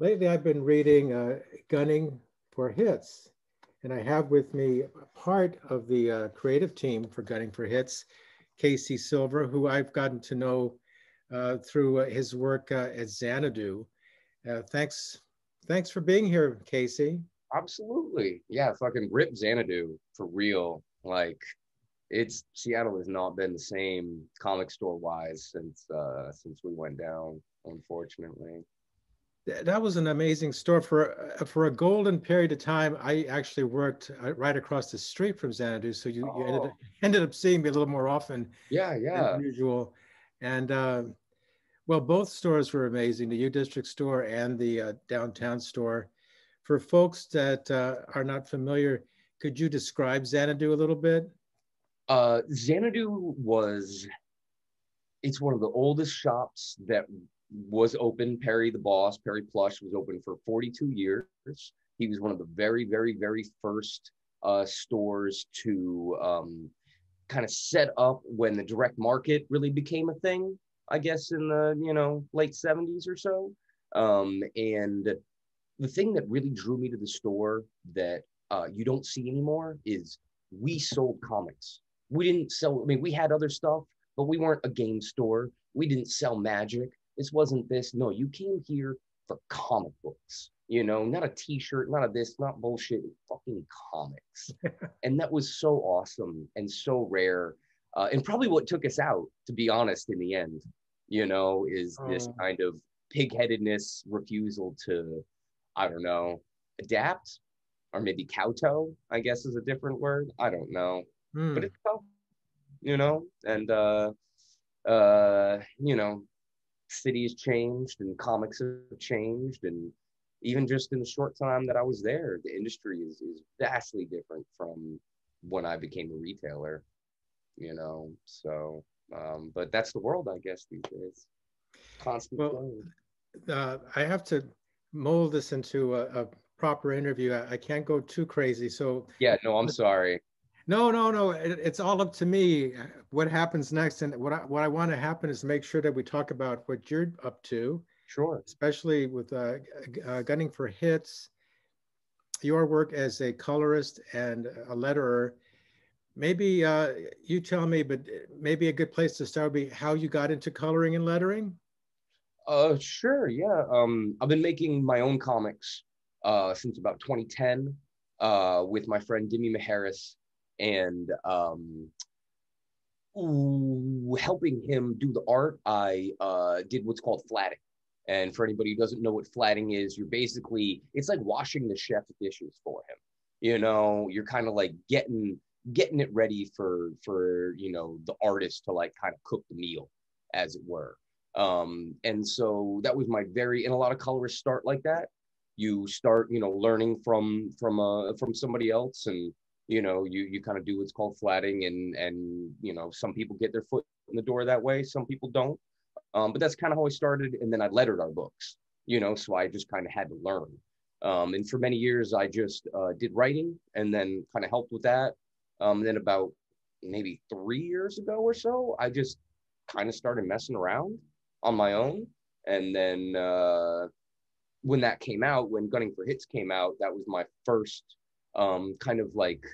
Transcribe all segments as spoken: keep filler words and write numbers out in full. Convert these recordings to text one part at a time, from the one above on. Lately, I've been reading uh, Gunning for Hits, and I have with me part of the uh, creative team for Gunning for Hits, Casey Silver, who I've gotten to know uh, through uh, his work uh, at Xanadu. Uh, thanks, thanks for being here, Casey. Absolutely, yeah, fucking rip Xanadu for real. Like, it's Seattle has not been the same comic store wise since uh, since we went down, unfortunately. That was an amazing store. For for a golden period of time, I actually worked right across the street from Xanadu, so you, oh. you ended, up, ended up seeing me a little more often yeah, yeah. than usual. And uh, well, both stores were amazing, the U District store and the uh, downtown store. For folks that uh, are not familiar, could you describe Xanadu a little bit? Uh, Xanadu was, it's one of the oldest shops that was open. Perry the boss, Perry Plush, was open for forty-two years. He was one of the very, very, very first uh, stores to um, kind of set up when the direct market really became a thing, I guess, in the, you know, late seventies or so. Um, and the thing that really drew me to the store that uh, you don't see anymore is we sold comics. We didn't sell, I mean, we had other stuff, but we weren't a game store. We didn't sell magic. This wasn't this. No, you came here for comic books, you know, not a t-shirt, not a this, not bullshit, fucking comics. And that was so awesome and so rare. Uh, and probably what took us out, to be honest, in the end, you know, is oh. this kind of pig-headedness, refusal to, I don't know, adapt, or maybe kowtow, I guess is a different word. I don't know. Hmm. But it's tough, you know, and, uh, uh, you know, city's changed and comics have changed, and even just in the short time that I was there, the industry is, is vastly different from when I became a retailer, you know. So um but that's the world, I guess, these days. Constant. Well, uh, I have to mold this into a, a proper interview. I, I can't go too crazy, so yeah. No, I'm sorry. No, no, no. It, it's all up to me. What happens next, and what I, what I want to happen is make sure that we talk about what you're up to. Sure. Especially with uh, uh, Gunning for Hits, your work as a colorist and a letterer. Maybe uh, you tell me, but maybe a good place to start would be how you got into coloring and lettering. Uh, sure. Yeah. Um, I've been making my own comics uh, since about twenty ten uh, with my friend Dimi Meharis, and um, ooh, helping him do the art. I uh, did what's called flatting. And for anybody who doesn't know what flatting is, you're basically, it's like washing the chef's dishes for him. You know, you're kind of like getting getting it ready for, for, you know, the artist to like kind of cook the meal, as it were. Um, and so that was my very, and a lot of colorists start like that. You start, you know, learning from, from, uh, from somebody else, and you know, you, you kind of do what's called flatting, and, and, you know, some people get their foot in the door that way. Some people don't. Um, but that's kind of how I started. And then I lettered our books, you know, so I just kind of had to learn. Um, and for many years, I just uh, did writing and then kind of helped with that. Um, and then about maybe three years ago or so, I just kind of started messing around on my own. And then uh, when that came out, when Gunning for Hits came out, that was my first um, kind of like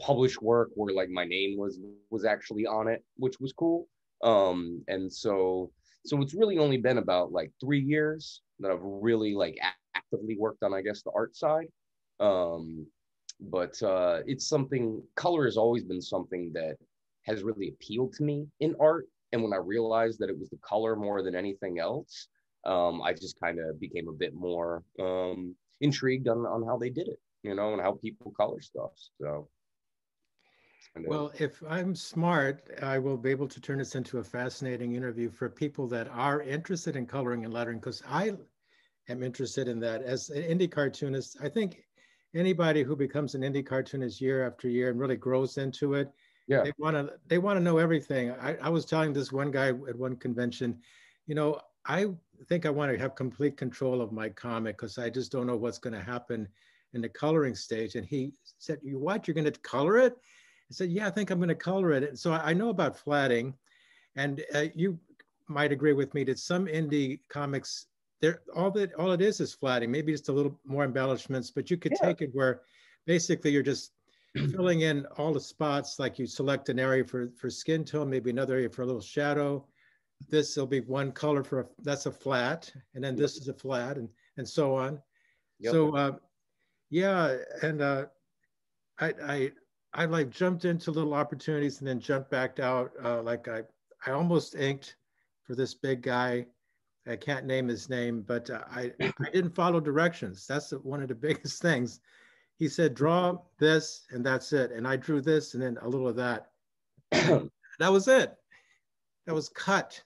published work where like my name was was actually on it, which was cool. Um and so so it's really only been about like three years that I've really like actively worked on, I guess, the art side. Um but uh it's something, color has always been something that has really appealed to me in art, and when I realized that it was the color more than anything else, um I just kind of became a bit more um intrigued on, on how they did it, you know, and how people color stuff. So well, if I'm smart, I will be able to turn this into a fascinating interview for people that are interested in coloring and lettering, because I am interested in that. As an indie cartoonist, I think anybody who becomes an indie cartoonist year after year and really grows into it, yeah. they want to they want to know everything. I, I was telling this one guy at one convention, you know, I think I want to have complete control of my comic because I just don't know what's going to happen in the coloring stage. And he said, you what, you're going to color it? I said, yeah, I think I'm going to color it. And so I know about flatting, and uh, you might agree with me that some indie comics, they're, all that all it is is flatting, maybe just a little more embellishments, but you could yeah. take it where basically you're just filling in all the spots, like you select an area for, for skin tone, maybe another area for a little shadow. This will be one color for, a, that's a flat, and then this is a flat, and, and so on. Yep. So uh, yeah, and uh, I, I, I like jumped into little opportunities and then jumped back out. Uh, like I, I almost inked for this big guy. I can't name his name, but uh, I, I didn't follow directions. That's one of the biggest things. He said, draw this and that's it. And I drew this and then a little of that. That was it. That was cut.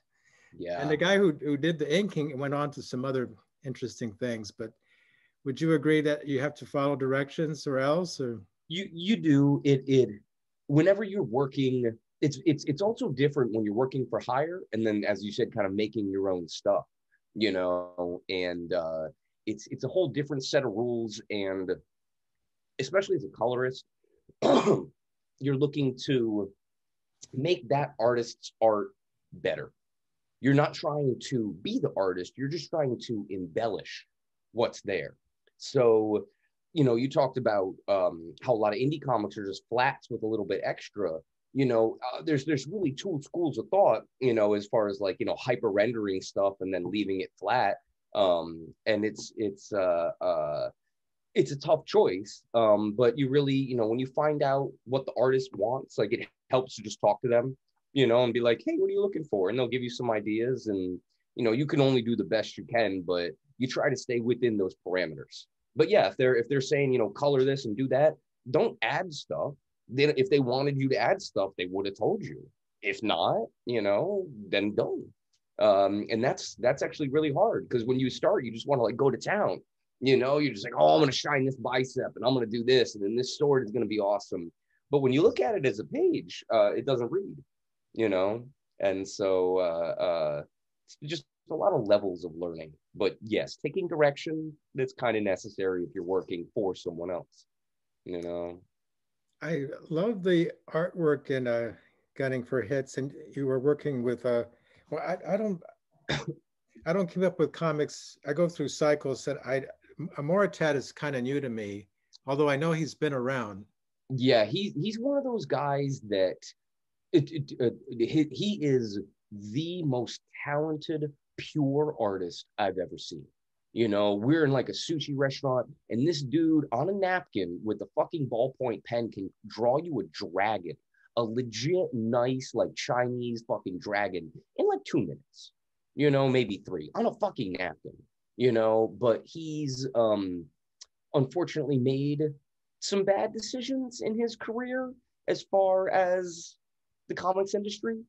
Yeah. And the guy who, who did the inking went on to some other interesting things. But would you agree that you have to follow directions or else? Or? You you do it it whenever you're working, it's it's it's also different when you're working for hire and then, as you said, kind of making your own stuff, you know, and uh, it's it's a whole different set of rules, and especially as a colorist, you're looking to make that artist's art better. You're not trying to be the artist, you're just trying to embellish what's there. So, you know, you talked about um, how a lot of indie comics are just flats with a little bit extra. You know, uh, there's there's really two schools of thought, you know, as far as like, you know, hyper rendering stuff and then leaving it flat. Um, and it's it's uh, uh, it's a tough choice. Um, but you really, you know, when you find out what the artist wants, like it helps to just talk to them, you know, and be like, hey, what are you looking for? And they'll give you some ideas. And, you know, you can only do the best you can, but you try to stay within those parameters. But yeah, if they're if they're saying, you know, color this and do that, don't add stuff. Then if they wanted you to add stuff, they would have told you. If not, you know, then don't. Um, and that's that's actually really hard, because when you start, you just want to like go to town. You know, you're just like, oh, I'm gonna shine this bicep and I'm gonna do this, and then this sword is gonna be awesome. But when you look at it as a page, uh, it doesn't read, you know. And so uh, uh, it's just a lot of levels of learning, but yes, taking direction, that's kind of necessary if you're working for someone else, you know. I love the artwork in uh, Gunning for Hits, and you were working with, uh, well, I, I don't, I don't keep up with comics. I go through cycles that I, Moritat is kind of new to me, although I know he's been around. Yeah, he, he's one of those guys that, it, it, uh, he, he is the most talented, pure artist I've ever seen. You know, we're in like a sushi restaurant, and this dude on a napkin with a fucking ballpoint pen can draw you a dragon, a legit nice like Chinese fucking dragon in like two minutes, you know, maybe three, on a fucking napkin, you know. But he's um, unfortunately made some bad decisions in his career as far as the comics industry.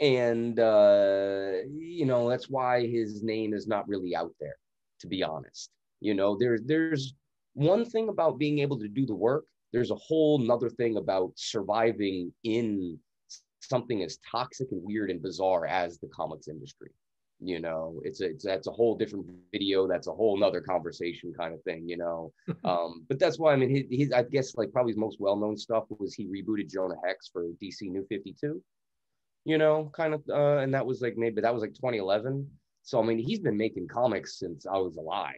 And, uh, you know, that's why his name is not really out there, to be honest. You know, there, there's one thing about being able to do the work. There's a whole nother thing about surviving in something as toxic and weird and bizarre as the comics industry. You know, it's a, it's, that's a whole different video. That's a whole nother conversation kind of thing, you know. um, but that's why, I mean, his, his, I guess, like probably his most well-known stuff was he rebooted Jonah Hex for D C New fifty-two. You know, kind of, uh, and that was like maybe that was like twenty eleven. So I mean, he's been making comics since I was alive,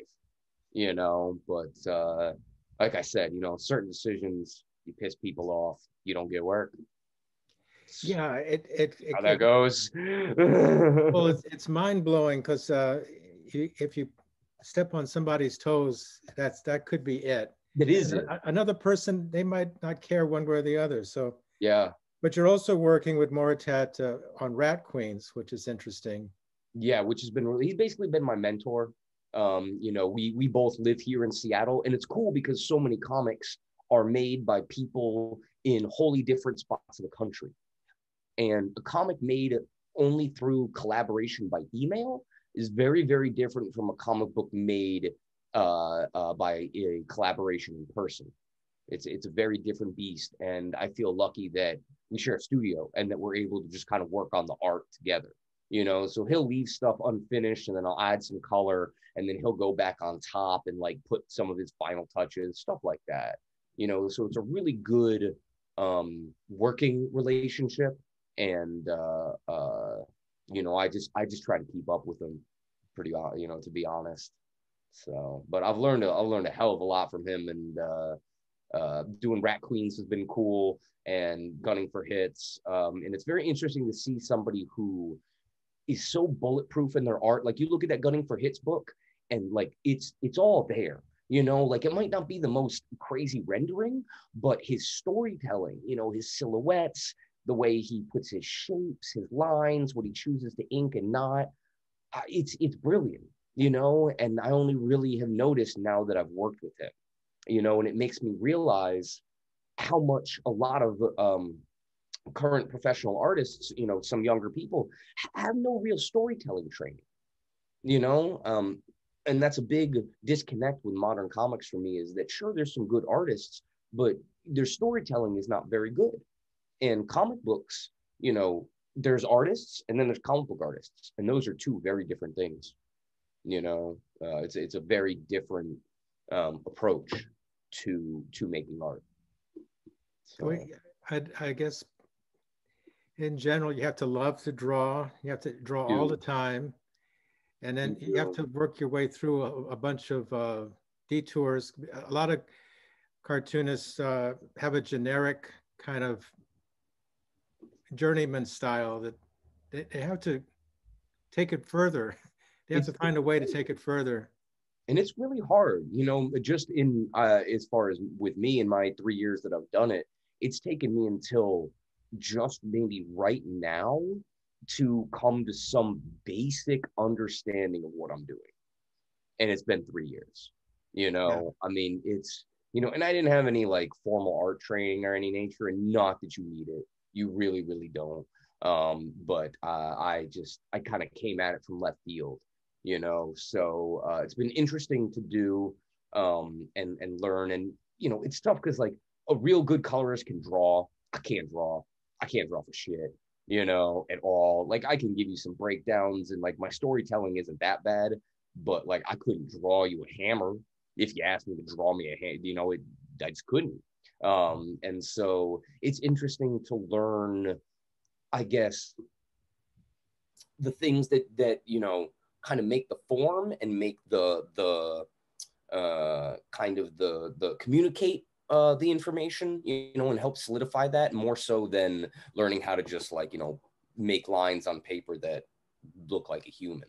you know. But uh, like I said, you know, certain decisions, you piss people off, you don't get work. Yeah, it it, it how that it, goes. Well, it's it's mind blowing because uh, if you step on somebody's toes, that's that could be it. It is it. Another person, they might not care one way or the other. So yeah. But you're also working with Moritat uh, on Rat Queens, which is interesting. Yeah, which has been really, he's basically been my mentor. Um, you know, we we both live here in Seattle, and it's cool because so many comics are made by people in wholly different spots of the country. And a comic made only through collaboration by email is very, very different from a comic book made uh, uh, by a collaboration in person. It's it's a very different beast, and I feel lucky that we share a studio and that we're able to just kind of work on the art together, you know, so he'll leave stuff unfinished and then I'll add some color and then he'll go back on top and like put some of his final touches, stuff like that, you know, so it's a really good um, working relationship. And, uh, uh, you know, I just, I just try to keep up with him pretty, you know, to be honest. So, but I've learned, a, I've learned a hell of a lot from him, and uh, uh, doing Rat Queens has been cool, and Gunning for Hits. Um, and it's very interesting to see somebody who is so bulletproof in their art. Like you look at that Gunning for Hits book and like, it's, it's all there. You know, like it might not be the most crazy rendering, but his storytelling, you know, his silhouettes, the way he puts his shapes, his lines, what he chooses to ink and not, uh, it's it's brilliant, you know? And I only really have noticed now that I've worked with him, you know, and it makes me realize how much a lot of um, current professional artists, you know, some younger people have no real storytelling training, you know? Um, and that's a big disconnect with modern comics for me, is that sure, there's some good artists, but their storytelling is not very good. And comic books, you know, there's artists and then there's comic book artists. And those are two very different things. You know, uh, it's, it's a very different um, approach to to making art. So I, I guess in general, you have to love to draw. You have to draw all the time. And then you have to work your way through a, a bunch of uh, detours. A lot of cartoonists uh, have a generic kind of journeyman style that they, they have to take it further. They have it's, to find a way to take it further. And it's really hard, you know, just in, uh, as far as with me in my three years that I've done it, it's taken me until just maybe right now to come to some basic understanding of what I'm doing. And it's been three years, you know, yeah. I mean, it's, you know, and I didn't have any like formal art training or any nature, and not that you need it. You really, really don't. Um, but uh, I just, I kind of came at it from left field, you know? So uh, it's been interesting to do um, and, and learn. And, you know, it's tough because like a real good colorist can draw. I can't draw. I can't draw for shit, you know, at all. Like I can give you some breakdowns and like my storytelling isn't that bad, but like I couldn't draw you a hammer. If you asked me to draw me a hand, you know, it, I just couldn't. Um, and so it's interesting to learn, I guess, the things that, that, you know, kind of make the form and make the, the, uh, kind of the, the communicate, uh, the information, you know, and help solidify that more so than learning how to just like, you know, make lines on paper that look like a human.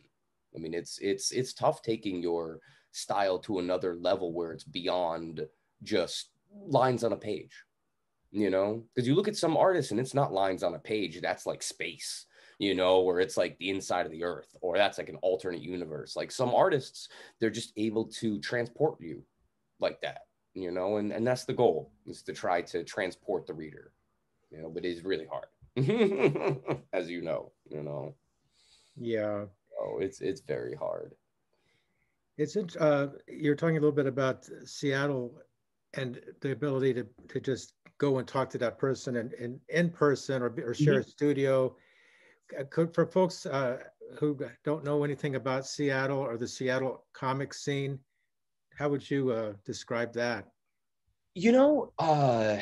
I mean, it's, it's, it's tough taking your style to another level where it's beyond just lines on a page, you know, because you look at some artists and it's not lines on a page, that's like space, you know, or it's like the inside of the earth, or that's like an alternate universe. Like some artists, they're just able to transport you like that, you know, and, and that's the goal, is to try to transport the reader, you know, but it's really hard, as you know, you know. Yeah. Oh, it's, it's very hard. It's, uh, you're talking a little bit about Seattle and the ability to, to just go and talk to that person and, and in person or, or share mm-hmm. a studio. Could, for folks uh, who don't know anything about Seattle or the Seattle comic scene, how would you uh, describe that? You know, uh,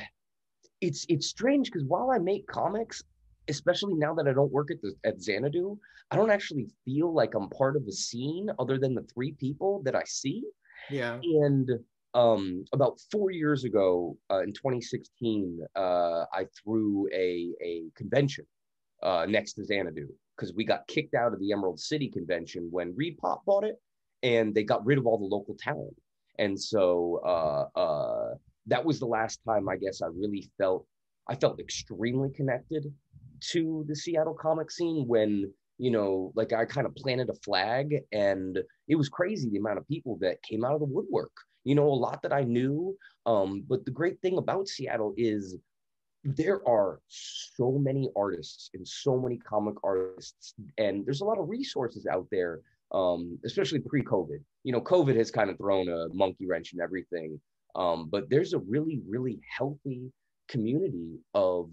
it's, it's strange because while I make comics, especially now that I don't work at, the, at Xanadu, I don't actually feel like I'm part of the scene other than the three people that I see. Yeah. And Um, about four years ago, uh, in twenty sixteen, uh, I threw a, a convention uh, next to Xanadu because we got kicked out of the Emerald City convention when ReedPop bought it, and they got rid of all the local talent. And so uh, uh, that was the last time, I guess, I really felt, I felt extremely connected to the Seattle comic scene when, you know, like I kind of planted a flag, and it was crazy the amount of people that came out of the woodwork. You know, a lot that I knew, um, but the great thing about Seattle is there are so many artists and so many comic artists, and there's a lot of resources out there, um, especially pre-COVID. You know, COVID has kind of thrown a monkey wrench in everything, um, but there's a really, really healthy community of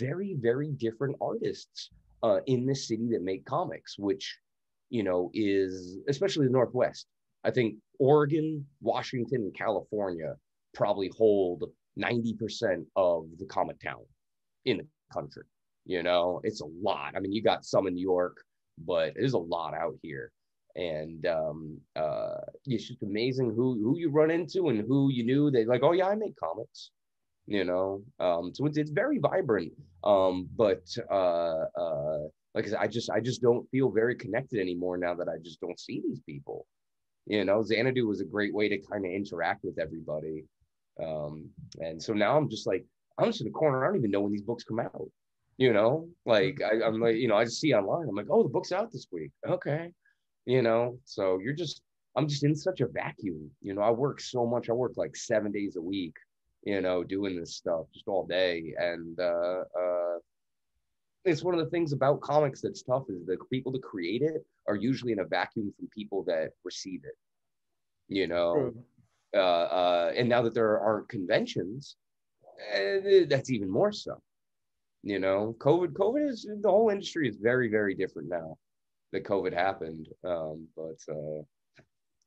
very, very different artists uh, in this city that make comics, which, you know, is especially the Northwest. I think Oregon, Washington, and California probably hold ninety percent of the comic town in the country. You know, it's a lot. I mean, you got some in New York, but there's a lot out here. And um, uh, it's just amazing who, who you run into and who you knew. They like, oh, yeah, I make comics, you know. Um, so it's, it's very vibrant. Um, but uh, uh, like I said, I just, I just don't feel very connected anymore now that I just don't see these people. You know, Xanadu was a great way to kind of interact with everybody. Um, and so now I'm just like, I'm just in the corner. I don't even know when these books come out. You know, like I, I'm like, you know, I just see online. I'm like, oh, the book's out this week. Okay. You know, so you're just, I'm just in such a vacuum. You know, I work so much. I work like seven days a week, you know, doing this stuff just all day. And uh, uh, it's one of the things about comics that's tough is the people that create it are usually in a vacuum from people that receive it, you know. Uh, uh, and now that there aren't conventions, uh, that's even more so, you know. COVID, COVID is, the whole industry is very, very different now that COVID happened, um, but uh,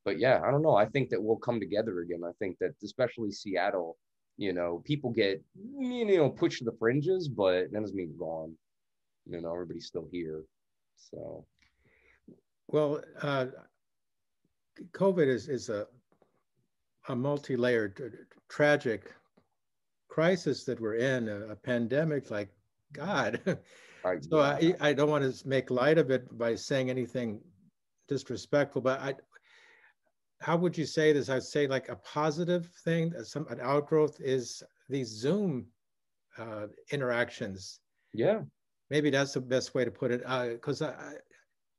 but yeah, I don't know. I think that we'll come together again. I think that especially Seattle, you know, people get, you know, pushed to the fringes, but that doesn't mean gone. You know, everybody's still here. So, well, uh, COVID is is a a multi-layered tragic crisis that we're in, a, a pandemic like God. So I, I don't want to make light of it by saying anything disrespectful, but I, how would you say this? I'd say like a positive thing, some an outgrowth is these Zoom uh, interactions. Yeah. Maybe that's the best way to put it, because uh,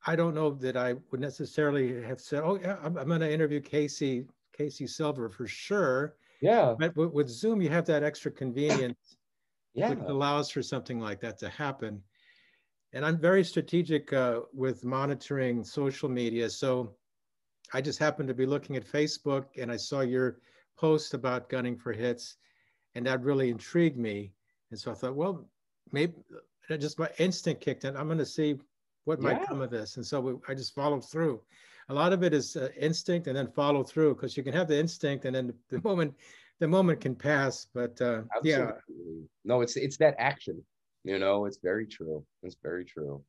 I, I don't know that I would necessarily have said, oh yeah, I'm, I'm going to interview Casey, Casey Silver for sure. Yeah. But with Zoom, you have that extra convenience. Yeah. Which allows for something like that to happen. And I'm very strategic uh, with monitoring social media. So I just happened to be looking at Facebook and I saw your post about Gunning for Hits, and that really intrigued me. And so I thought, well, maybe just my instinct kicked in. I'm going to see what might yeah. come of this. And so we, I just followed through. A lot of it is uh, instinct and then follow through, because you can have the instinct and then the moment the moment can pass, but uh, yeah. No, it's it's that action, you know. It's very true. It's very true.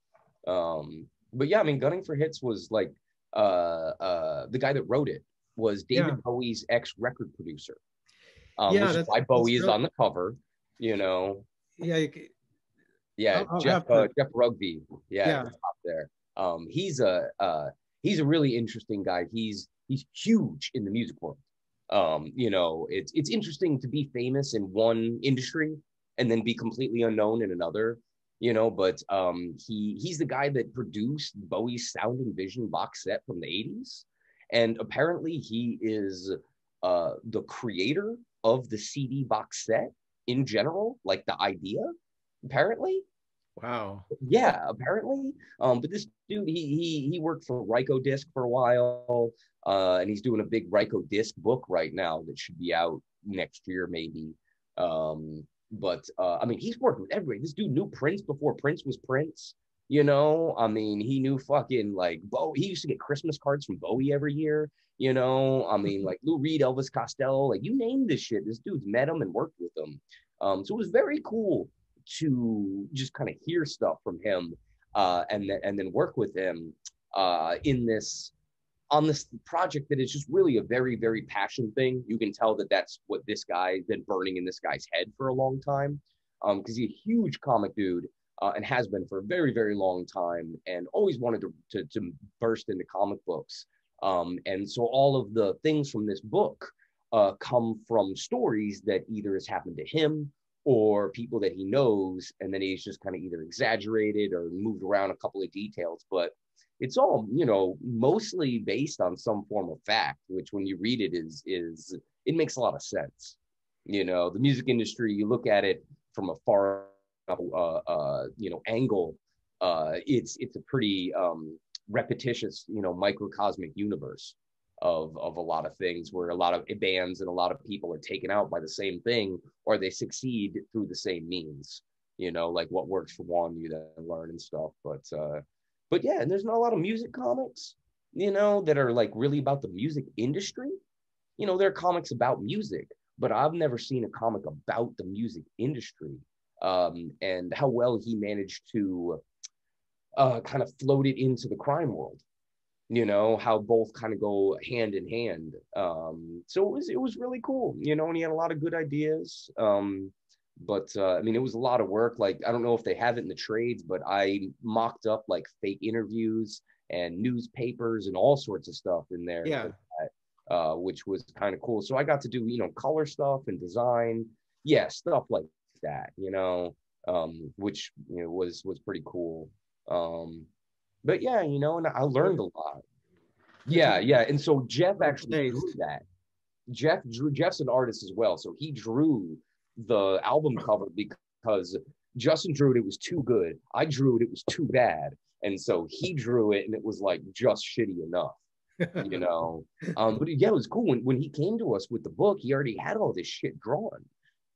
Um, but yeah, I mean, Gunning for Hits was like uh, uh, the guy that wrote it was David yeah. Bowie's ex-record producer. Um, yeah, which that's, is why Bowie that's is on the cover, you know. Yeah, you could, yeah. I'll, Jeff I'll uh, Jeff Rugby, yeah, yeah. Up there. Um, he's a uh, he's a really interesting guy. He's he's huge in the music world. Um, you know, it's it's interesting to be famous in one industry and then be completely unknown in another, you know, but um, he he's the guy that produced Bowie's Sound and Vision box set from the eighties. And apparently he is uh, the creator of the C D box set in general, like the idea, apparently. Wow. Yeah, apparently. Um, but this dude, he he he worked for Ryko Disc for a while, uh, and he's doing a big Ryko Disc book right now that should be out next year, maybe. Um, but uh, I mean, he's worked with everybody. This dude knew Prince before Prince was Prince. You know, I mean, he knew fucking like Bowie. He used to get Christmas cards from Bowie every year. You know, I mean, like Lou Reed, Elvis Costello, like you name this shit. This dude's met him and worked with him. Um, so it was very cool to just kind of hear stuff from him uh, and, th and then work with him uh, in this, on this project that is just really a very, very passion thing. You can tell that that's what this guy's been burning in this guy's head for a long time, because um, he's a huge comic dude uh, and has been for a very, very long time, and always wanted to, to, to burst into comic books. Um, and so all of the things from this book uh, come from stories that either has happened to him or people that he knows, and then he's just kind of either exaggerated or moved around a couple of details, but it's all, you know, mostly based on some form of fact, which when you read it is, is it makes a lot of sense. You know, the music industry, you look at it from a far, uh, uh, you know, angle, uh, it's, it's a pretty um, repetitious, you know, microcosmic universe of, of a lot of things, where a lot of bands and a lot of people are taken out by the same thing, or they succeed through the same means. you know, like what works for one, you then learn and stuff. But, uh, but yeah, and there's not a lot of music comics, you know, that are like really about the music industry. You know, there are comics about music, but I've never seen a comic about the music industry, um, and how well he managed to uh, kind of float it into the crime world. You know, how both kind of go hand in hand. Um, so it was it was really cool, you know, and he had a lot of good ideas. Um, but uh, I mean, it was a lot of work. Like, I don't know if they have it in the trades, but I mocked up like fake interviews and newspapers and all sorts of stuff in there. Yeah. That, uh, which was kind of cool. So I got to do, you know, color stuff and design. Yeah, stuff like that, you know, um, which, you know, was, was pretty cool. Um, But yeah, you know, and I learned a lot. Yeah, yeah. And so Jeff actually drew that. Jeff drew, Jeff's an artist as well. So he drew the album cover because Justin drew it, it was too good. I drew it, it was too bad. And so he drew it and it was like just shitty enough, you know. Um, but yeah, it was cool. When, when he came to us with the book, he already had all this shit drawn.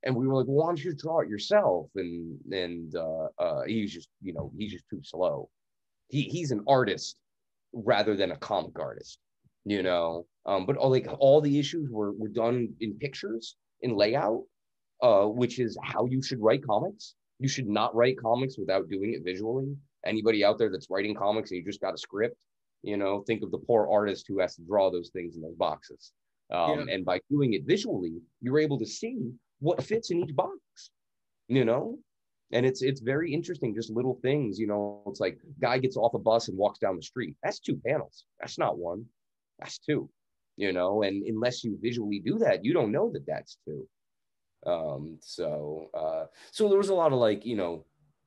And we were like, well, why don't you draw it yourself? And, and uh, uh, he's just, you know, he's just too slow. He he's an artist rather than a comic artist, you know. Um, but all, like all the issues were were done in pictures, in layout, uh, which is how you should write comics. You should not write comics without doing it visually. Anybody out there that's writing comics and you just got a script, you know, think of the poor artist who has to draw those things in those boxes. Um, yeah. And by doing it visually, you're able to see what fits in each box, you know. And it's it's very interesting, just little things, you know. It's like guy gets off a bus and walks down the street. That's two panels. That's not one. That's two, you know. And unless you visually do that, you don't know that that's two. Um, so uh, so there was a lot of like, you know,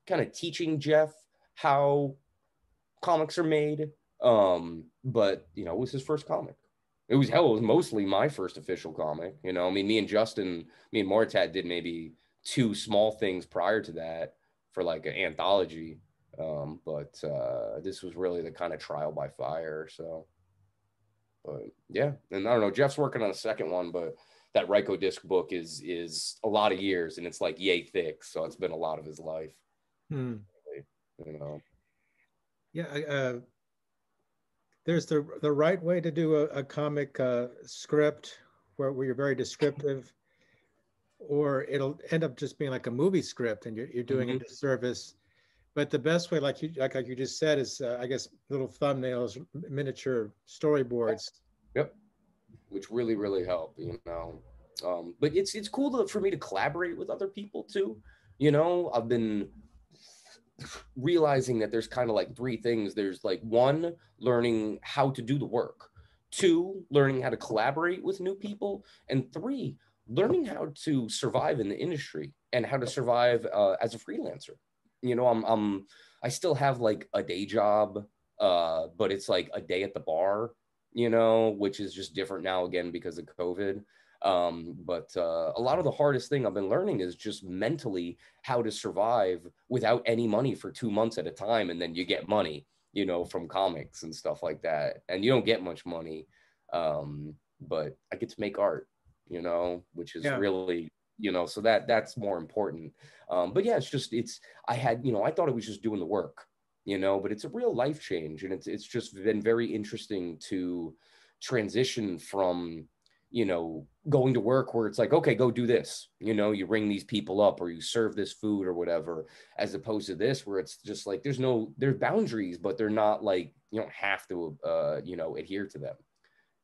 kind of teaching Jeff how comics are made. Um, but, you know, it was his first comic. It was, hell, it was mostly my first official comic. You know, I mean, me and Justin, me and Moritat did maybe two small things prior to that for like an anthology, um but uh this was really the kind of trial by fire. So but yeah, and I don't know, Jeff's working on a second one, but that Ryko Disc book is is a lot of years and it's like yay thick, so it's been a lot of his life. hmm. You know, yeah, uh there's the the right way to do a, a comic uh script where, where you're very descriptive, or it'll end up just being like a movie script and you're, you're doing mm-hmm. a disservice. But the best way, like you like, like you just said, is uh, I guess little thumbnails, miniature storyboards. Yep, which really, really help, you know. Um, but it's it's cool to, for me to collaborate with other people too. You know, I've been realizing that there's kind of like three things. There's like one, learning how to do the work. Two, learning how to collaborate with new people. And three, learning how to survive in the industry and how to survive uh, as a freelancer. You know, I'm, I'm, I still have like a day job, uh, but it's like a day at the bar, you know, which is just different now again because of COVID. Um, but uh, a lot of the hardest thing I've been learning is just mentally how to survive without any money for two months at a time. And then you get money, you know, from comics and stuff like that. And you don't get much money, um, but I get to make art. You know, which is yeah. really, you know, so that that's more important. Um, but yeah, it's just, it's, I had, you know, I thought it was just doing the work, you know, but it's a real life change. And it's, it's just been very interesting to transition from, you know, going to work where it's like, okay, go do this, you know, you ring these people up or you serve this food or whatever, as opposed to this, where it's just like, there's no, there's boundaries, but they're not like, you don't have to, uh, you know, adhere to them,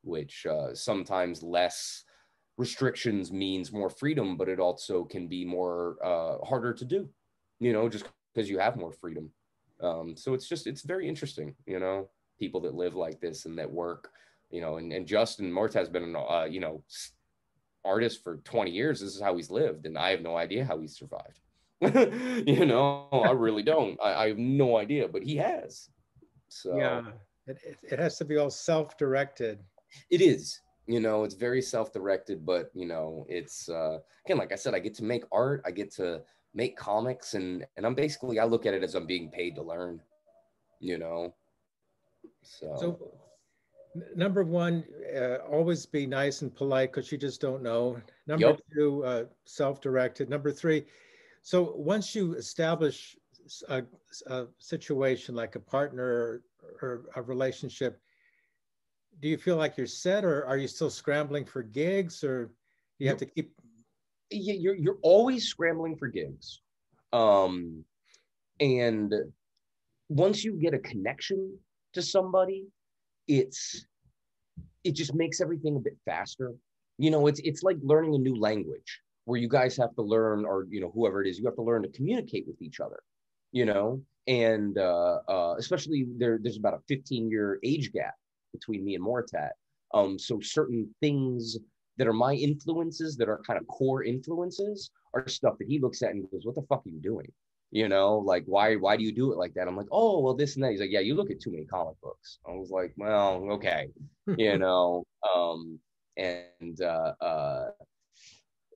which uh, sometimes less restrictions means more freedom, but it also can be more uh, harder to do, you know, just because you have more freedom. Um, so it's just, it's very interesting, you know, people that live like this and that work, you know, and, and Justin Mort has been an, uh, you know, artist for twenty years. This is how he's lived. And I have no idea how he's survived. You know, I really don't. I, I have no idea, but he has. So yeah, it, it has to be all self-directed. It is. You know, it's very self-directed, but, you know, it's, uh, again, like I said, I get to make art, I get to make comics, and, and I'm basically, I look at it as I'm being paid to learn, you know, so. So number one, uh, always be nice and polite because you just don't know. Number yep. two, uh, self-directed. Number three, So once you establish a, a situation like a partner or, or a relationship, do you feel like you're set, or are you still scrambling for gigs, or do you have to keep? You're, you're always scrambling for gigs. Um, and once you get a connection to somebody, it's, it just makes everything a bit faster. You know, it's, it's like learning a new language where you guys have to learn, or, you know, whoever it is, you have to learn to communicate with each other, you know, and uh, uh, especially there, there's about a fifteen year age gap between me and Moritat. Um, so certain things that are my influences, that are kind of core influences, are stuff that he looks at and goes, what the fuck are you doing? You know, like, why, why do you do it like that? I'm like, oh, well, this and that. He's like, yeah, you look at too many comic books. I was like, well, okay, you know, um, and uh, uh,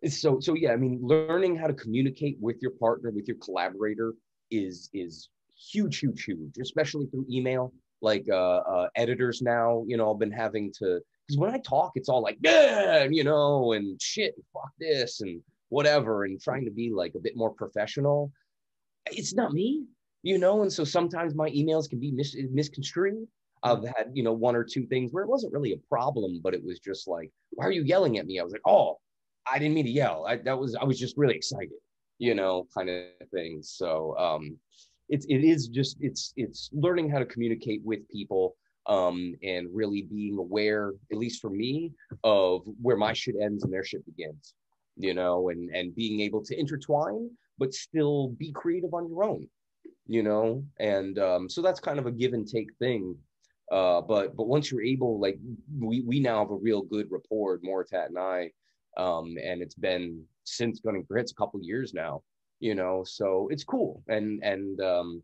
so, so yeah, I mean, learning how to communicate with your partner, with your collaborator is, is huge, huge, huge, especially through email. Like uh, uh, editors now, you know, I've been having to, because when I talk, it's all like, yeah, you know, and shit, fuck this and whatever, and trying to be like a bit more professional. It's not me, you know, and so sometimes my emails can be mis misconstrued. I've had, you know, one or two things where it wasn't really a problem, but it was just like, why are you yelling at me? I was like, oh, I didn't mean to yell. I, that was, I was just really excited, you know, kind of thing. So, um, It's, it is just, it's, it's learning how to communicate with people, um, and really being aware, at least for me, of where my shit ends and their shit begins, you know, and, and being able to intertwine, but still be creative on your own, you know? And um, so that's kind of a give and take thing. Uh, but, but once you're able, like we, we now have a real good rapport, Moritat and I, um, and it's been since Gunning for Hits a couple years now. You know, so it's cool. And, and um,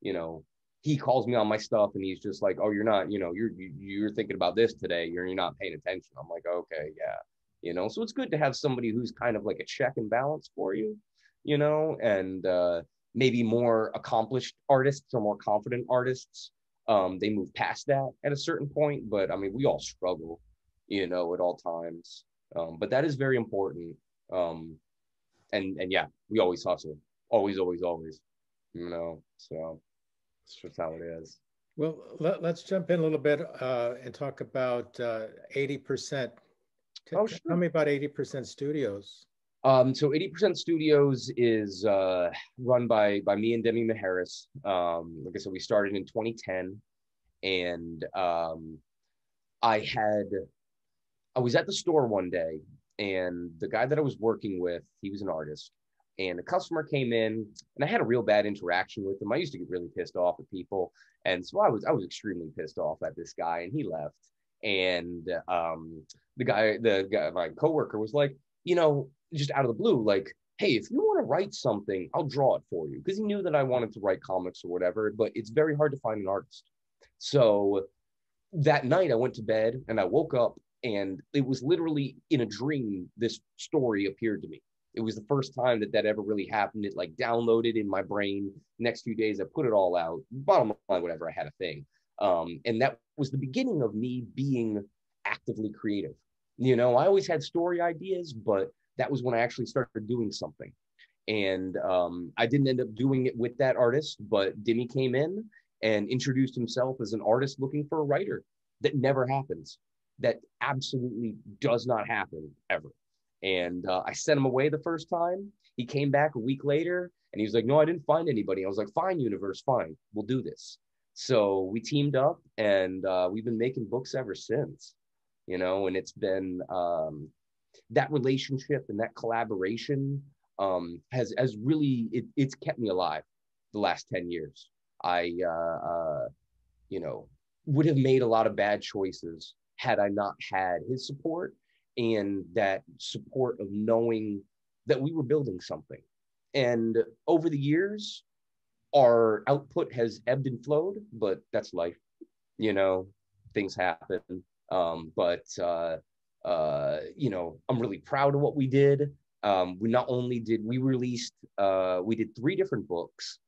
you know, he calls me on my stuff and he's just like, oh, you're not, you know, you're, you're thinking about this today. You're, you're not paying attention. I'm like, okay, yeah. You know, so it's good to have somebody who's kind of like a check and balance for you, you know, and uh, maybe more accomplished artists or more confident artists. Um, they move past that at a certain point, but I mean, we all struggle, you know, at all times. Um, but that is very important. Um, And, and yeah, we always hustle, always, always, always, you know, so that's just how it is. Well, let, let's jump in a little bit uh, and talk about uh, eighty percent. Oh, sure. Tell me about eighty percent Studios. Um, so eighty percent Studios is uh, run by, by me and Dimi Meharis. Um, like I said, we started in twenty ten, and um, I had, I was at the store one day. And the guy that I was working with, he was an artist, and a customer came in, and I had a real bad interaction with him. I used to get really pissed off at people. And so I was, I was extremely pissed off at this guy, and he left. And um, the guy, the guy, my coworker was like, you know, just out of the blue, like, hey, if you want to write something, I'll draw it for you. Cause he knew that I wanted to write comics or whatever, but it's very hard to find an artist. So that night I went to bed and I woke up, and it was literally in a dream, this story appeared to me. It was the first time that that ever really happened. It like downloaded in my brain. Next few days, I put it all out. Bottom line, whatever, I had a thing. Um, and that was the beginning of me being actively creative. You know, I always had story ideas, but that was when I actually started doing something. And um, I didn't end up doing it with that artist, but Dimi came in and introduced himself as an artist looking for a writer. That never happens. That absolutely does not happen ever. And uh, I sent him away the first time. He came back a week later and he was like, no, I didn't find anybody. I was like, fine, universe, fine, we'll do this. So we teamed up, and uh, we've been making books ever since, you know, and it's been um, that relationship and that collaboration um, has, has really, it, it's kept me alive the last ten years. I, uh, uh, you know, would have made a lot of bad choices had I not had his support, and that support of knowing that we were building something. And over the years, our output has ebbed and flowed, but that's life. You know, things happen. Um, but, uh, uh, you know, I'm really proud of what we did. Um, we not only did, we released, uh, we did three different books,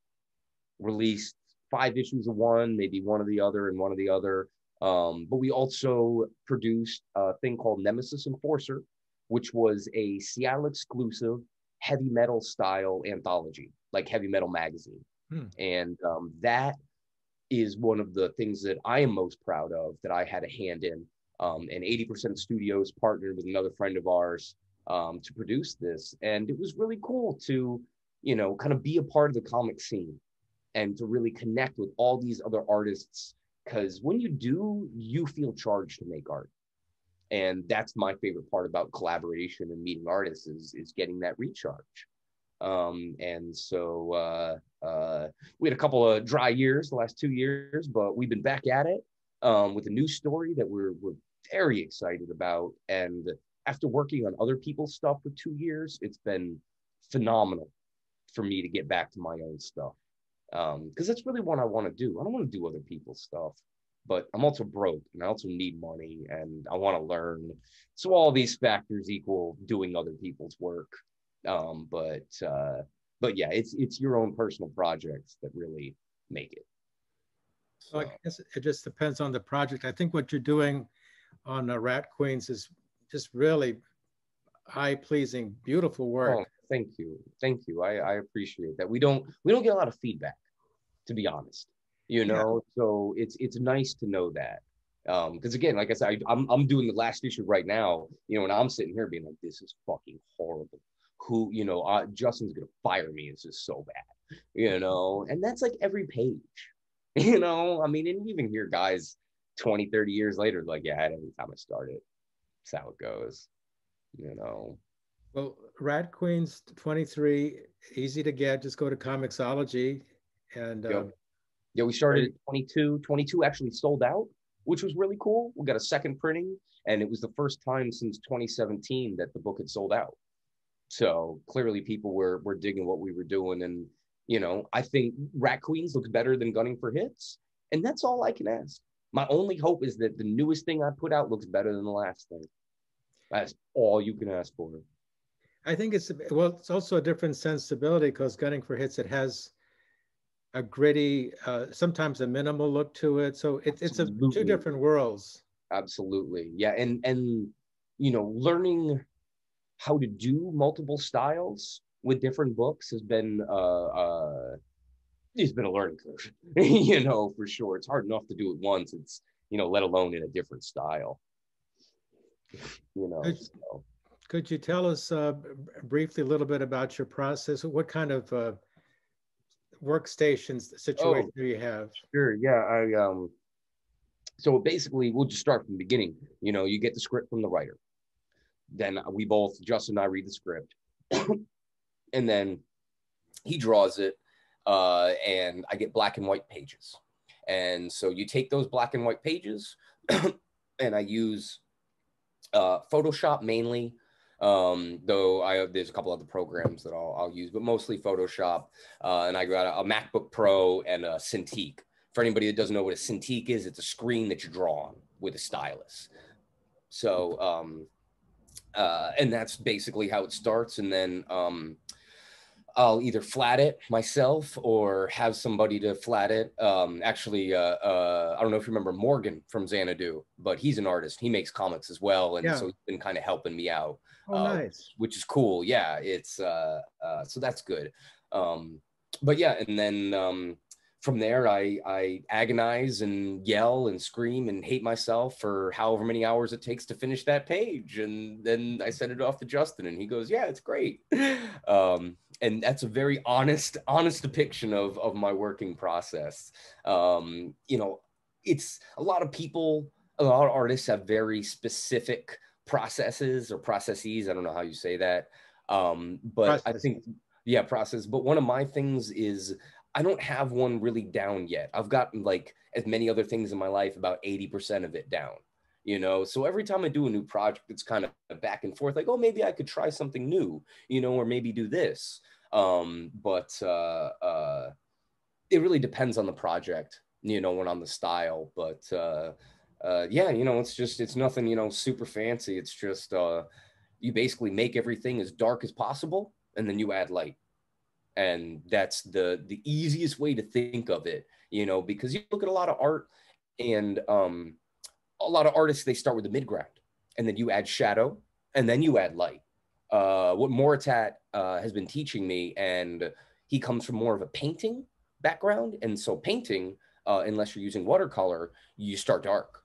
released five issues of one, maybe one of the other and one of the other. Um, but we also produced a thing called Nemesis Enforcer, which was a Seattle exclusive heavy metal style anthology, like Heavy Metal Magazine. Hmm. And um, that is one of the things that I am most proud of that I had a hand in. Um, and eighty percent Studios partnered with another friend of ours um, to produce this. And it was really cool to, you know, kind of be a part of the comic scene and to really connect with all these other artists. Because when you do, you feel charged to make art. And that's my favorite part about collaboration and meeting artists is, is getting that recharge. Um, and so uh, uh, we had a couple of dry years the last two years, but we've been back at it um, with a new story that we're, we're very excited about. And after working on other people's stuff for two years, it's been phenomenal for me to get back to my own stuff. Um, because that's really what I want to do. I don't want to do other people's stuff. But I'm also broke and I also need money and I want to learn. So all these factors equal doing other people's work. Um, but uh, but yeah, it's it's your own personal projects that really make it. So well, I guess it just depends on the project. I think what you're doing on the Rat Queens is just really eye-pleasing, beautiful work. Oh, thank you. Thank you. I, I appreciate that. We don't we don't get a lot of feedback, to be honest. You know, yeah. So it's it's nice to know that. Because um, again, like I said, I, I'm, I'm doing the last issue right now, you know, and I'm sitting here being like, this is fucking horrible. Who, you know, uh, Justin's going to fire me. It's just so bad, you know. And that's like every page, you know. I mean, and even hear guys twenty, thirty years later, like, yeah, every time I start it, that's how it goes, you know. Well, Rat Queens twenty-three, easy to get. Just go to comiXology and... Yep. Um, Yeah, we started at twenty-two, twenty-two actually sold out, which was really cool. We got a second printing, and it was the first time since twenty seventeen that the book had sold out. So clearly people were, were digging what we were doing. And, you know, I think Rat Queens looks better than Gunning for Hits. And that's all I can ask. My only hope is that the newest thing I put out looks better than the last thing. That's all you can ask for. I think it's, well, it's also a different sensibility because Gunning for Hits, it has... a gritty, uh, sometimes a minimal look to it. So it, it's a, two different worlds. Absolutely, yeah. And, and, you know, learning how to do multiple styles with different books has been, uh, uh, it's been a learning curve, you know, for sure. It's hard enough to do it once. It's, you know, let alone in a different style, you know. Could, so. could you tell us uh, briefly a little bit about your process? What kind of... Uh, workstations situation oh, do you have? Sure, yeah. I um so basically we'll just start from the beginning. You know, you get the script from the writer. Then we both, Justin and I, read the script. And then he draws it. Uh and I get black and white pages. And so you take those black and white pages and I use uh Photoshop mainly. Um, though I have, there's a couple other programs that I'll, I'll use, but mostly Photoshop. Uh, and I got a, a MacBook Pro and a Cintiq. For anybody that doesn't know what a Cintiq is, it's a screen that you draw on with a stylus. So, um, uh, and that's basically how it starts. And then um, I'll either flat it myself or have somebody to flat it. Um, actually, uh, uh, I don't know if you remember Morgan from Xanadu, but he's an artist. He makes comics as well. And yeah. So he's been kind of helping me out. Oh, nice. Uh, which is cool. Yeah, it's uh, uh, so that's good. Um, but yeah, and then um, from there, I, I agonize and yell and scream and hate myself for however many hours it takes to finish that page. And then I send it off to Justin and he goes, yeah, it's great. Um, and that's a very honest, honest depiction of, of my working process. Um, you know, it's a lot of people, a lot of artists have very specific processes or processes. I don't know how you say that. Um, but process. I think, yeah, process. But one of my things is I don't have one really down yet. I've gotten like as many other things in my life, about eighty percent of it down, you know? So every time I do a new project, it's kind of back and forth. Like, oh, maybe I could try something new, you know, or maybe do this. Um, but uh, uh, it really depends on the project, you know, and on the style, but uh, Uh, yeah, you know, it's just, it's nothing, you know, super fancy. It's just, uh, you basically make everything as dark as possible and then you add light. And that's the, the easiest way to think of it, you know, because you look at a lot of art and um, a lot of artists, they start with the mid ground and then you add shadow and then you add light. uh, what Moritat uh, has been teaching me, and he comes from more of a painting background. And so painting, uh, unless you're using watercolor, you start dark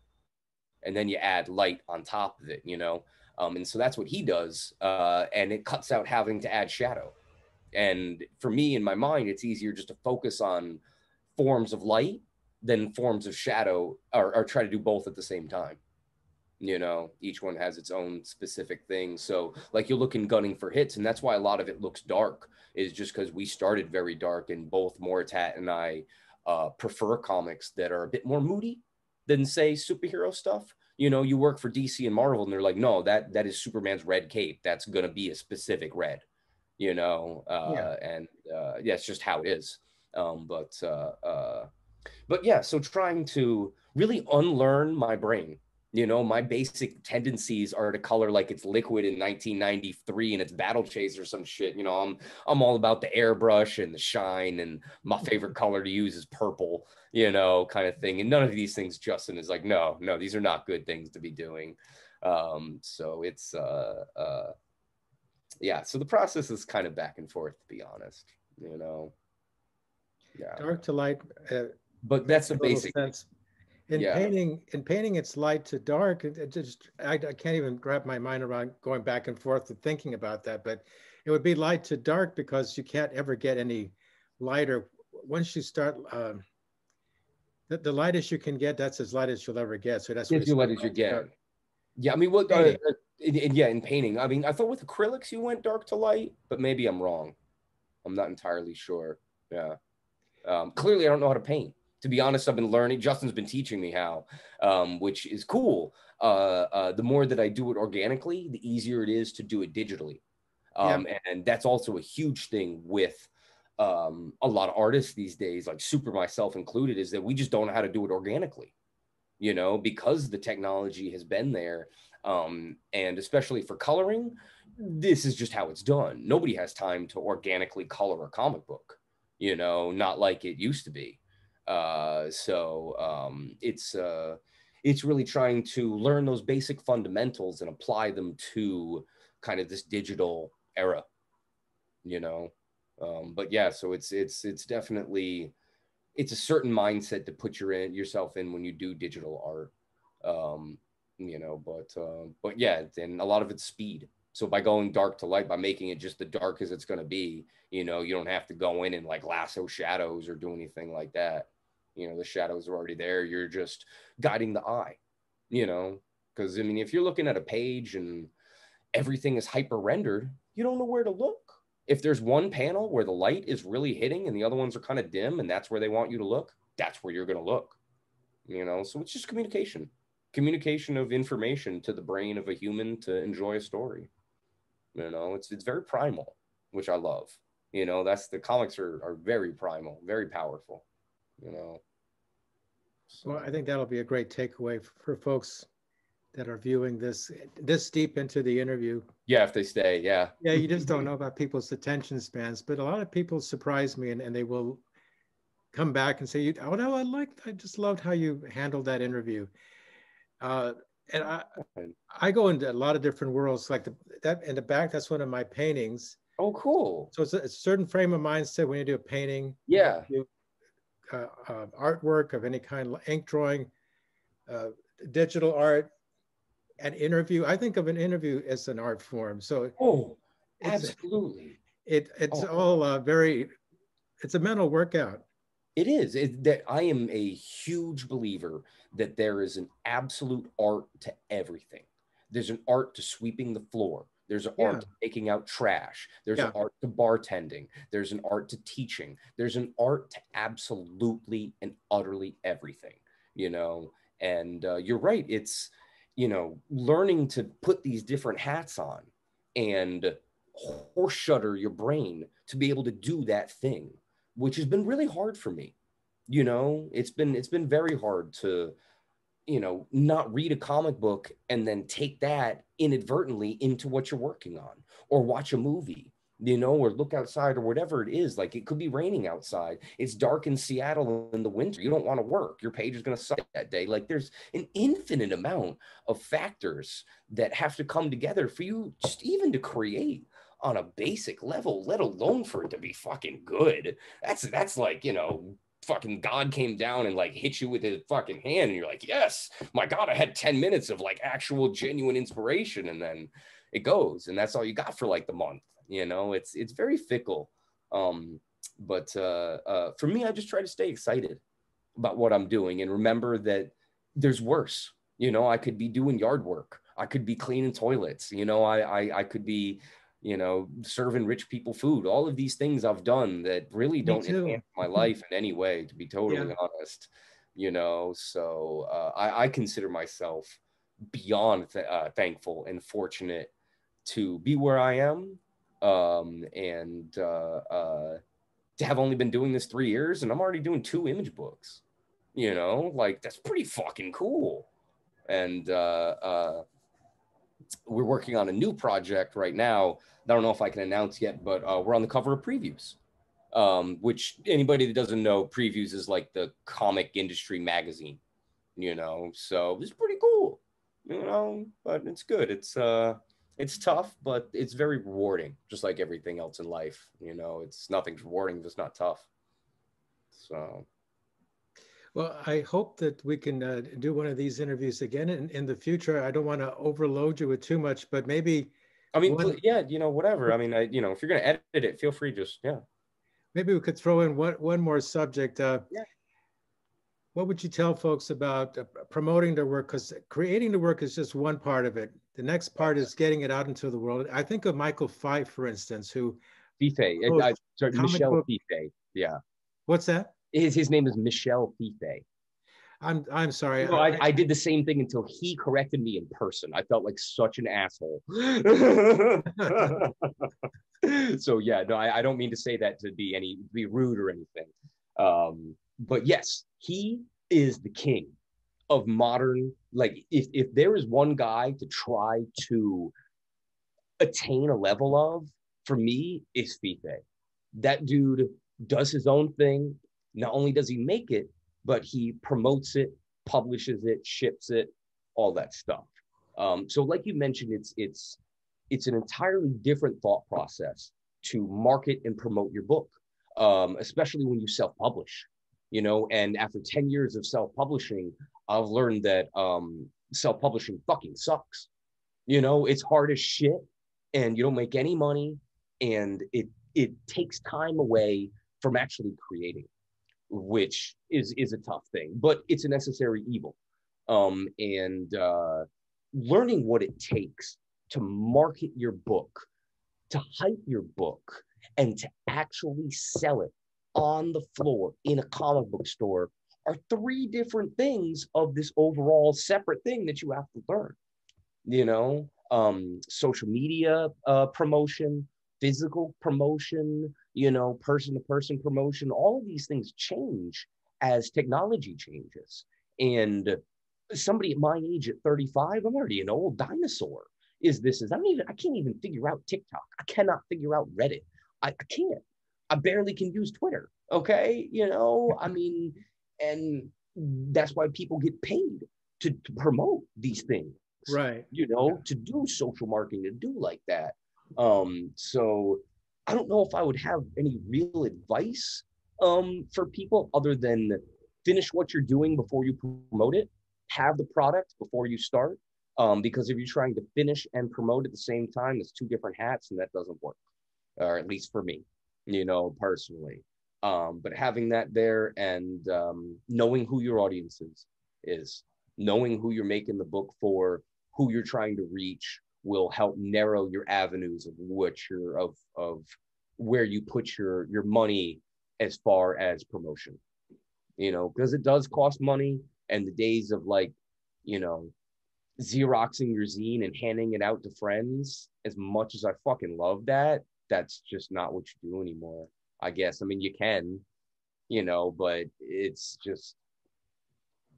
and then you add light on top of it, you know? Um, and so that's what he does. Uh, and it cuts out having to add shadow. And for me, in my mind, it's easier just to focus on forms of light than forms of shadow, or, or try to do both at the same time. You know, each one has its own specific thing. So like you look in Gunning for Hits, and that's why a lot of it looks dark, is just because we started very dark, and both Moritat and I uh, prefer comics that are a bit more moody than, say, superhero stuff. You know, you work for D C and Marvel and they're like, no, that that is Superman's red cape. That's going to be a specific red, you know, uh, yeah. and uh, yeah, it's just how it is. Um, but, uh, uh, but yeah, so trying to really unlearn my brain. You know, my basic tendencies are to color like it's liquid in nineteen ninety-three and it's Battle Chaser or some shit. You know, I'm I'm all about the airbrush and the shine, and my favorite color to use is purple, you know, kind of thing. And none of these things, Justin is like, no, no, these are not good things to be doing. Um, so it's, uh, uh, yeah, so the process is kind of back and forth, to be honest, you know. Yeah. Dark to light. Uh, but that's the basic sense. In yeah. painting, in painting, it's light to dark. It, it just, I, I can't even wrap my mind around going back and forth and thinking about that. But it would be light to dark because you can't ever get any lighter. Once you start, um, the, the lightest you can get, that's as light as you'll ever get. So that's as light as you get. Dark. Yeah, I mean, what? Uh, in, in, yeah, in painting. I mean, I thought with acrylics you went dark to light, but maybe I'm wrong. I'm not entirely sure. Yeah. Um, clearly, I don't know how to paint. To be honest, I've been learning. Justin's been teaching me how, um, which is cool. Uh, uh, the more that I do it organically, the easier it is to do it digitally. Um, yeah. And that's also a huge thing with um, a lot of artists these days, like Super, myself included, is that we just don't know how to do it organically, you know, because the technology has been there. Um, and especially for coloring, this is just how it's done. Nobody has time to organically color a comic book, you know, not like it used to be. Uh, so, um, it's, uh, it's really trying to learn those basic fundamentals and apply them to kind of this digital era, you know? Um, but yeah, so it's, it's, it's definitely, it's a certain mindset to put your in yourself in when you do digital art. Um, you know, but, uh, but yeah, and a lot of it's speed. So by going dark to light, by making it just the dark as it's going to be, you know, you don't have to go in and like lasso shadows or do anything like that. You know, the shadows are already there. You're just guiding the eye, you know, because I mean, if you're looking at a page and everything is hyper rendered, you don't know where to look. If there's one panel where the light is really hitting and the other ones are kind of dim and that's where they want you to look, that's where you're going to look, you know. So it's just communication, communication of information to the brain of a human to enjoy a story. You know, it's, it's very primal, which I love. You know, that's the comics are, are very primal, very powerful, you know. So. Well, I think that'll be a great takeaway for folks that are viewing this this deep into the interview. Yeah, if they stay, yeah. Yeah, you just don't know about people's attention spans, but a lot of people surprise me and, and they will come back and say, oh, no, I liked, I just loved how you handled that interview. Uh, And I, I go into a lot of different worlds, like the, that in the back, that's one of my paintings. Oh, cool. So it's a, a certain frame of mindset when you do a painting. Yeah. You do, uh, uh, artwork of any kind, ink drawing, uh, digital art, an interview. I think of an interview as an art form. So oh, it's, absolutely. It, it's oh. all uh, very, it's a mental workout. It is it, that I am a huge believer that there is an absolute art to everything. There's an art to sweeping the floor. There's an yeah. art to taking out trash. There's yeah. an art to bartending. There's an art to teaching. There's an art to absolutely and utterly everything, you know? And uh, you're right. It's, you know, learning to put these different hats on and horse-shudder your brain to be able to do that thing, which has been really hard for me. You know, it's been, it's been very hard to, you know, not read a comic book and then take that inadvertently into what you're working on, or watch a movie you know, or look outside or whatever it is. Like, it could be raining outside. It's dark in Seattle in the winter. You don't want to work. Your page is going to suck that day. Like, there's an infinite amount of factors that have to come together for you just even to create on a basic level, let alone for it to be fucking good. That's, that's like, you know, fucking God came down and like hit you with his fucking hand and you're like, yes, my God, I had ten minutes of like actual genuine inspiration. And then it goes, and that's all you got for like the month. You know, it's, it's very fickle. Um, but uh, uh, for me, I just try to stay excited about what I'm doing and remember that there's worse. You know, I could be doing yard work. I could be cleaning toilets. You know, I, I, I could be, you know, serving rich people food. All of these things I've done that really don't enhance my life in any way, to be totally yeah. honest. You know, so uh, I, I consider myself beyond th- uh, thankful and fortunate to be where I am. Um, and uh, uh, to have only been doing this three years and I'm already doing two image books, you know, like that's pretty fucking cool. And uh, uh, we're working on a new project right now. I don't know if I can announce yet, but uh, we're on the cover of Previews, um, which anybody that doesn't know, Previews is like the comic industry magazine, you know, so it's pretty cool, you know, but it's good. It's, uh, It's tough, but it's very rewarding, just like everything else in life. You know, it's nothing's rewarding if it's not tough. So. Well, I hope that we can uh, do one of these interviews again in, in the future. I don't want to overload you with too much, but maybe. I mean, one... yeah, you know, whatever. I mean, I, you know, if you're going to edit it, feel free, just, yeah. Maybe we could throw in one, one more subject. Uh, yeah. What would you tell folks about promoting their work? Because creating the work is just one part of it. The next part is getting it out into the world. I think of Michel Fife, for instance, who- Fife, I, sorry, Michel Fife, yeah. What's that? His, his name is Michel Fife. I'm I'm sorry. No, I, I did the same thing until he corrected me in person. I felt like such an asshole. So yeah, no, I, I don't mean to say that to be any be rude or anything. Um, But yes, he is the king of modern, like if, if there is one guy to try to attain a level of, for me, it's Fife. That dude does his own thing. Not only does he make it, but he promotes it, publishes it, ships it, all that stuff. Um, so like you mentioned, it's it's it's an entirely different thought process to market and promote your book, um, especially when you self-publish. You know, and after ten years of self-publishing, I've learned that um, self-publishing fucking sucks. You know, it's hard as shit and you don't make any money and it it takes time away from actually creating, which is, is a tough thing, but it's a necessary evil. Um, and uh, learning what it takes to market your book, to hype your book, and to actually sell it on the floor in a comic book store are three different things of this overall separate thing that you have to learn. You know, um, social media uh, promotion, physical promotion, you know, person-to-person promotion, all of these things change as technology changes. And somebody at my age at thirty-five, I'm already an old dinosaur. Is this is, I don't even, I can't even figure out TikTok. I cannot figure out Reddit. I, I can't. I barely can use Twitter, okay? You know, I mean, and that's why people get paid to, to promote these things. Right. You know, yeah. to do social marketing, to do like that. Um, so I don't know if I would have any real advice um, for people other than finish what you're doing before you promote it, have the product before you start, um, because if you're trying to finish and promote at the same time, it's two different hats and that doesn't work, or at least for me. You know, personally, um, but having that there and um, knowing who your audience is, is, knowing who you're making the book for, who you're trying to reach will help narrow your avenues of what you're, of, of where you put your, your money as far as promotion, you know, because it does cost money and the days of like, you know, Xeroxing your zine and handing it out to friends, as much as I fucking love that, that's just not what you do anymore, I guess. I mean, you can, you know, but it's just,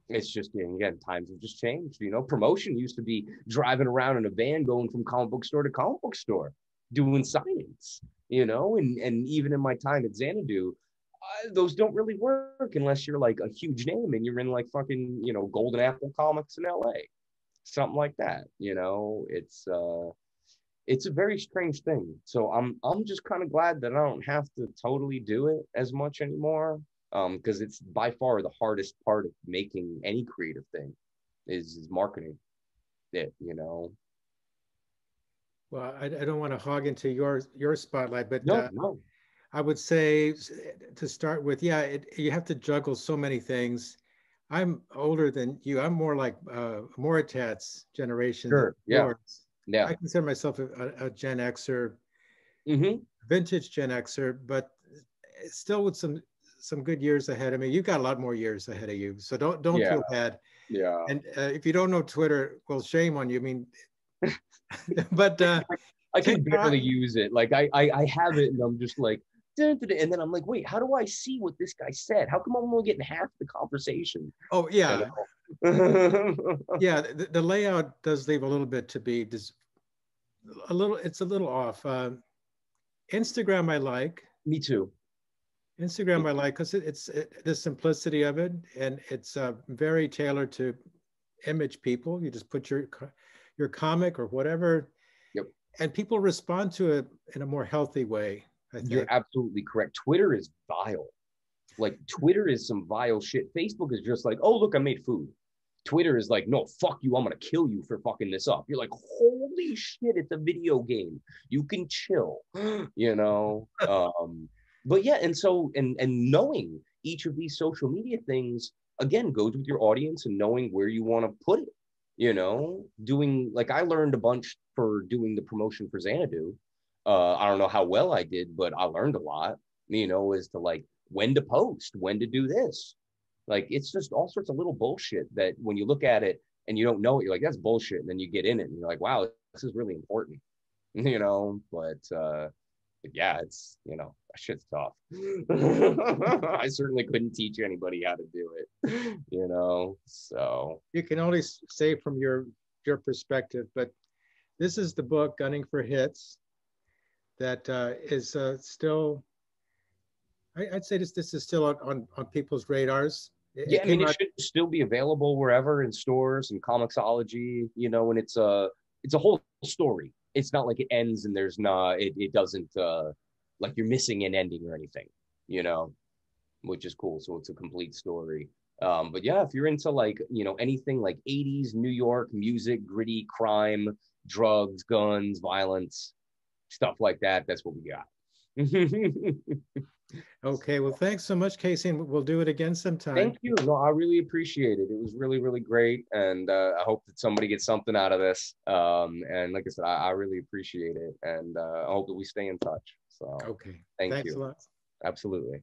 it's just, again, times have just changed, you know. Promotion used to be driving around in a van, going from comic book store to comic book store, doing signings. you know, and, and even in my time at Xanadu, uh, those don't really work unless you're like a huge name and you're in like fucking, you know, Golden Apple Comics in L A, something like that. You know, it's, uh, it's a very strange thing. So I'm, I'm just kind of glad that I don't have to totally do it as much anymore. Um, cause it's by far the hardest part of making any creative thing is, is marketing it, you know? Well, I, I don't want to hog into your, your spotlight, but no, uh, no. I would say to start with, yeah, it, you have to juggle so many things. I'm older than you. I'm more like uh, Moritat's generation. Sure, yeah. Yours. Yeah. I consider myself a, a Gen Xer, mm-hmm. vintage Gen Xer, but still with some some good years ahead of me. You've got a lot more years ahead of you, so don't don't yeah. feel bad. Yeah. And uh, if you don't know Twitter, well, shame on you. I mean, but uh, I can barely use it. Like I, I I have it, and I'm just like, and then I'm like, wait, how do I see what this guy said? How come I'm only getting half the conversation? Oh yeah. Yeah, the, the layout does leave a little bit to be just a little it's a little off. um Instagram I like. Me too. Instagram I like because it, it's it, the simplicity of it, and it's uh, very tailored to image people. You just put your your comic or whatever, yep, and people respond to it in a more healthy way, I think. You're absolutely correct. Twitter is vile. Like Twitter is some vile shit. Facebook is just like, oh, look, I made food. Twitter is like, no, fuck you. I'm going to kill you for fucking this up. You're like, holy shit, it's a video game. You can chill, you know? Um, but yeah, and so, and, and knowing each of these social media things, again, goes with your audience and knowing where you want to put it, you know? Doing, like I learned a bunch for doing the promotion for Xanadu. Uh, I don't know how well I did, but I learned a lot, you know, as to like, when to post, when to do this. Like, it's just all sorts of little bullshit that when you look at it and you don't know it, you're like, that's bullshit. And then you get in it and you're like, wow, this is really important, you know? But, uh, but yeah, it's, you know, that shit's tough. I certainly couldn't teach anybody how to do it, you know? So. You can only say from your, your perspective, but this is the book, Gunning for Hits, that uh, is uh, still, I'd say this this is still on, on, on people's radars. It, yeah, I mean, it should still be available wherever, in stores and comiXology, you know, and it's a, it's a whole story. It's not like it ends and there's not, it, it doesn't, uh, like you're missing an ending or anything, you know, which is cool. So it's a complete story. Um, but yeah, if you're into like, you know, anything like eighties, New York, music, gritty, crime, drugs, guns, violence, stuff like that, that's what we got. Okay, well, thanks so much, Casey, and we'll do it again sometime. Thank you. No, I really appreciate it. It was really, really great, and uh, I hope that somebody gets something out of this. Um, and like I said, I, I really appreciate it, and uh, I hope that we stay in touch. So, okay, thank you. Thanks a lot. Absolutely.